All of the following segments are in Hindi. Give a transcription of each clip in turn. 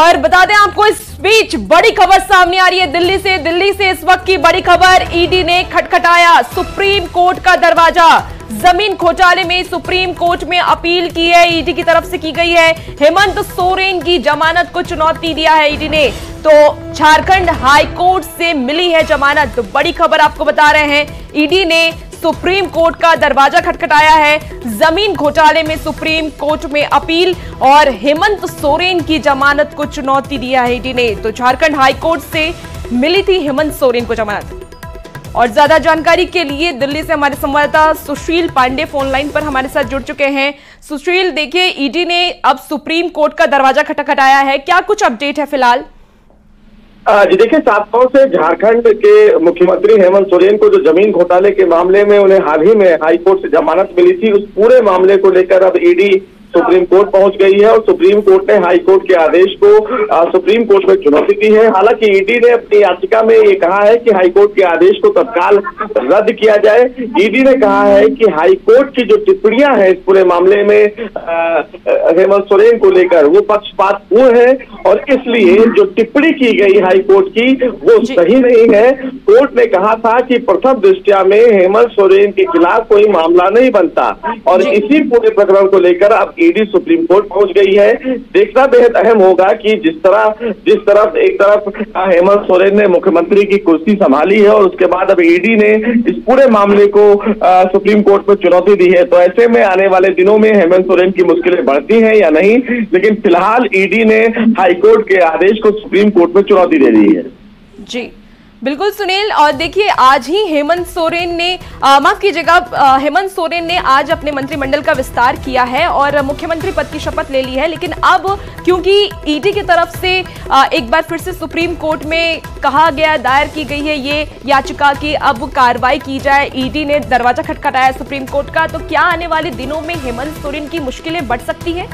और बता दें आपको इस बीच बड़ी खबर सामने आ रही है दिल्ली से इस वक्त की बड़ी खबर। ईडी ने खटखटाया सुप्रीम कोर्ट का दरवाजा। जमीन घोटाले में सुप्रीम कोर्ट में अपील की है, ईडी की तरफ से की गई है। हेमंत सोरेन की जमानत को चुनौती दिया है ईडी ने, तो झारखंड हाई कोर्ट से मिली है जमानत। तो बड़ी खबर आपको बता रहे हैं, ईडी ने सुप्रीम कोर्ट का दरवाजा खटखटाया है। जमीन घोटाले में सुप्रीम कोर्ट में अपील और हेमंत सोरेन की जमानत को चुनौती दिया है ईडी ने। तो झारखंड हाई कोर्ट से मिली थी हेमंत सोरेन को जमानत। और ज्यादा जानकारी के लिए दिल्ली से हमारे संवाददाता सुशील पांडे फोन लाइन पर हमारे साथ जुड़ चुके हैं। सुशील, देखिए ईडी ने अब सुप्रीम कोर्ट का दरवाजा खटखटाया है, क्या कुछ अपडेट है फिलहाल? जी देखिए, 7 साल से झारखंड के मुख्यमंत्री हेमंत सोरेन को जो जमीन घोटाले के मामले में उन्हें हाल ही में हाई कोर्ट से जमानत मिली थी, उस पूरे मामले को लेकर अब ईडी सुप्रीम कोर्ट पहुंच गई है और सुप्रीम कोर्ट ने हाई कोर्ट के आदेश को सुप्रीम कोर्ट में चुनौती दी है। हालांकि ईडी ने अपनी याचिका में ये कहा है कि हाई कोर्ट के आदेश को तत्काल रद्द किया जाए। ईडी ने कहा है कि हाई कोर्ट की जो टिप्पणियां हैं इस पूरे मामले में हेमंत सोरेन को लेकर वो पक्षपातपूर्ण है और इसलिए जो टिप्पणी की गई हाई कोर्ट की वो सही नहीं है। कोर्ट ने कहा था कि प्रथम दृष्टया में हेमंत सोरेन के खिलाफ कोई मामला नहीं बनता और इसी पूरे प्रकरण को लेकर अब ईडी सुप्रीम कोर्ट पहुंच गई है। देखना बेहद अहम होगा कि जिस तरफ एक तरफ हेमंत सोरेन ने मुख्यमंत्री की कुर्सी संभाली है और उसके बाद अब ईडी ने इस पूरे मामले को सुप्रीम कोर्ट पर चुनौती दी है, तो ऐसे में आने वाले दिनों में हेमंत सोरेन की मुश्किलें बढ़ती हैं या नहीं, लेकिन फिलहाल ईडी ने हाईकोर्ट के आदेश को सुप्रीम कोर्ट में चुनौती दे दी है। जी बिल्कुल सुनील, और देखिए आज ही हेमंत सोरेन ने आज अपने मंत्रिमंडल का विस्तार किया है और मुख्यमंत्री पद की शपथ ले ली है। लेकिन अब क्योंकि ईडी की तरफ से एक बार फिर से सुप्रीम कोर्ट में कहा गया, दायर की गई है ये याचिका कि अब कार्रवाई की जाए। ईडी ने दरवाजा खटखटाया सुप्रीम कोर्ट का, तो क्या आने वाले दिनों में हेमंत सोरेन की मुश्किलें बढ़ सकती है?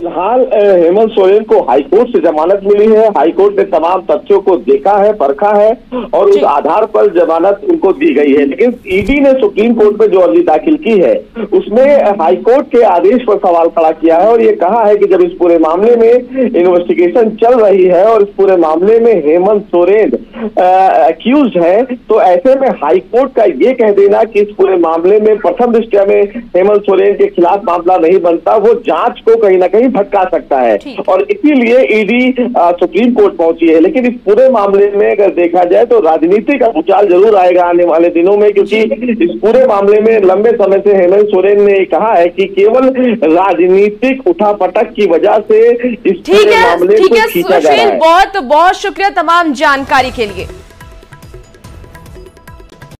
फिलहाल हेमंत सोरेन को हाईकोर्ट से जमानत मिली है। हाईकोर्ट ने तमाम तथ्यों को देखा है, परखा है और उस आधार पर जमानत उनको दी गई है। लेकिन ईडी ने सुप्रीम कोर्ट में जो अर्जी दाखिल की है उसमें हाईकोर्ट के आदेश पर सवाल खड़ा किया है और ये कहा है कि जब इस पूरे मामले में इन्वेस्टिगेशन चल रही है और इस पूरे मामले में हेमंत सोरेन एक्यूज है, तो ऐसे में हाईकोर्ट का ये कह देना कि इस पूरे मामले में प्रथम दृष्टया में हेमंत सोरेन के खिलाफ मामला नहीं बनता, वो जांच को कहीं ना कहीं भटका सकता है और इसीलिए ईडी सुप्रीम कोर्ट पहुंची है। लेकिन इस पूरे मामले में अगर देखा जाए तो राजनीति का उछाल जरूर आएगा आने वाले दिनों में, क्योंकि इस पूरे मामले में लंबे समय से हेमंत सोरेन ने कहा है कि केवल राजनीतिक उठापटक की वजह से इस पूरे मामले को खींचा जा रहा है। बहुत बहुत शुक्रिया तमाम जानकारी के लिए।